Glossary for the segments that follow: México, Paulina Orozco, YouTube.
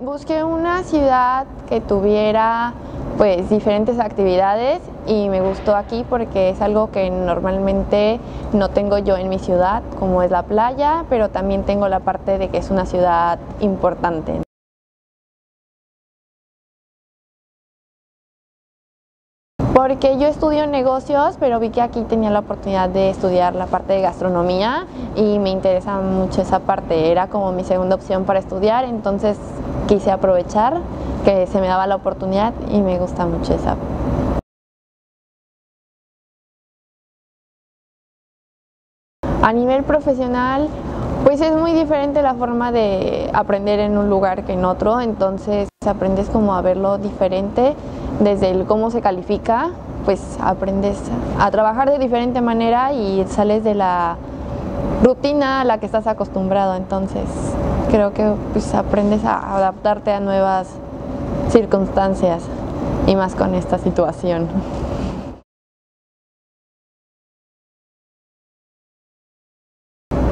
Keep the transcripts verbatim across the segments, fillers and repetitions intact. Busqué una ciudad que tuviera pues diferentes actividades y me gustó aquí porque es algo que normalmente no tengo yo en mi ciudad, como es la playa, pero también tengo la parte de que es una ciudad importante. Porque yo estudio negocios, pero vi que aquí tenía la oportunidad de estudiar la parte de gastronomía y me interesa mucho esa parte, era como mi segunda opción para estudiar, entonces quise aprovechar que se me daba la oportunidad y me gusta mucho esa. A nivel profesional, pues es muy diferente la forma de aprender en un lugar que en otro, entonces aprendes como a verlo diferente, desde el cómo se califica, pues aprendes a trabajar de diferente manera y sales de la rutina a la que estás acostumbrado, entonces creo que pues, aprendes a adaptarte a nuevas circunstancias y más con esta situación.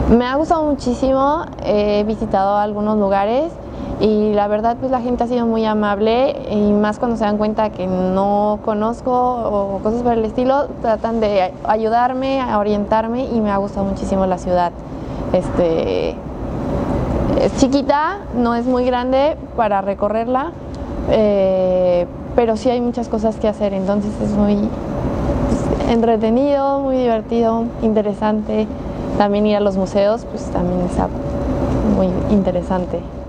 Me ha gustado muchísimo, he visitado algunos lugares y la verdad pues la gente ha sido muy amable y más cuando se dan cuenta que no conozco o cosas por el estilo, tratan de ayudarme, a orientarme y me ha gustado muchísimo la ciudad. Este, es chiquita, no es muy grande para recorrerla, eh, pero sí hay muchas cosas que hacer, entonces es muy pues, entretenido, muy divertido, interesante. También ir a los museos, pues también está muy interesante.